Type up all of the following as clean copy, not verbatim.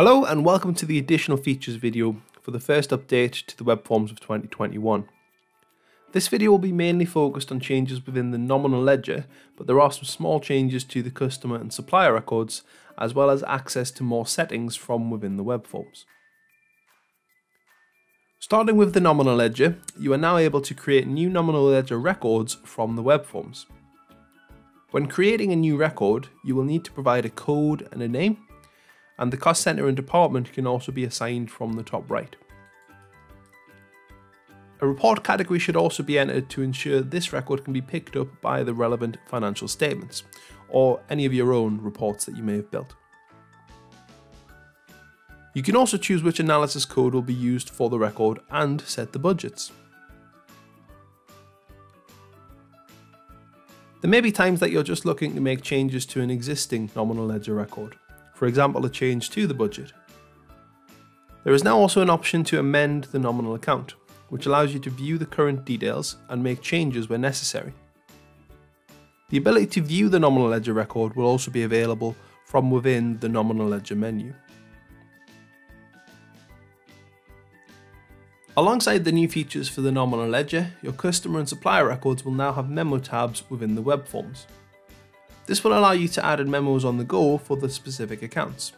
Hello and welcome to the additional features video for the first update to the Webforms of 2021. This video will be mainly focused on changes within the nominal ledger, but there are some small changes to the customer and supplier records, as well as access to more settings from within the Webforms. Starting with the nominal ledger, you are now able to create new nominal ledger records from the Webforms. When creating a new record, you will need to provide a code and a name, and the cost center and department can also be assigned from the top right. A report category should also be entered to ensure this record can be picked up by the relevant financial statements or any of your own reports that you may have built. You can also choose which analysis code will be used for the record and set the budgets. There may be times that you're just looking to make changes to an existing nominal ledger record. For example, a change to the budget. There is now also an option to amend the nominal account, which allows you to view the current details and make changes where necessary. The ability to view the nominal ledger record will also be available from within the nominal ledger menu. Alongside the new features for the nominal ledger, your customer and supplier records will now have memo tabs within the Webforms. This will allow you to add in memos on the go for the specific accounts.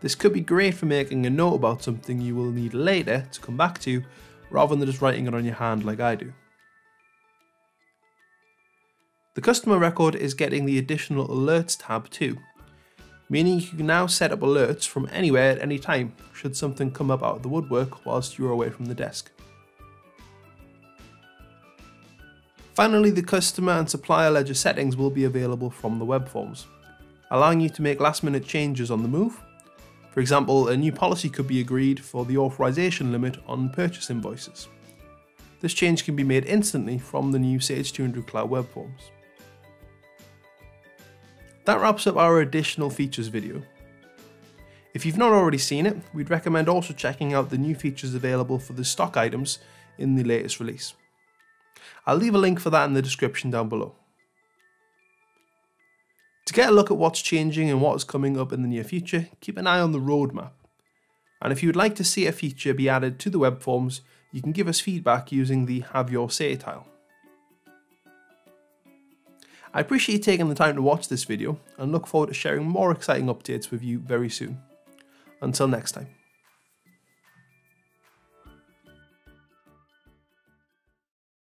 This could be great for making a note about something you will need later to come back to, rather than just writing it on your hand like I do. The customer record is getting the additional alerts tab too, meaning you can now set up alerts from anywhere at any time should something come up out of the woodwork whilst you are away from the desk. Finally, the customer and supplier ledger settings will be available from the Webforms, allowing you to make last-minute changes on the move. For example, a new policy could be agreed for the authorization limit on purchase invoices. This change can be made instantly from the new Sage 200 Cloud Webforms. That wraps up our additional features video. If you've not already seen it, we'd recommend also checking out the new features available for the stock items in the latest release. I'll leave a link for that in the description down below. To get a look at what's changing and what's coming up in the near future, keep an eye on the roadmap. And if you would like to see a feature be added to the Webforms, you can give us feedback using the Have Your Say tile. I appreciate you taking the time to watch this video and look forward to sharing more exciting updates with you very soon. Until next time.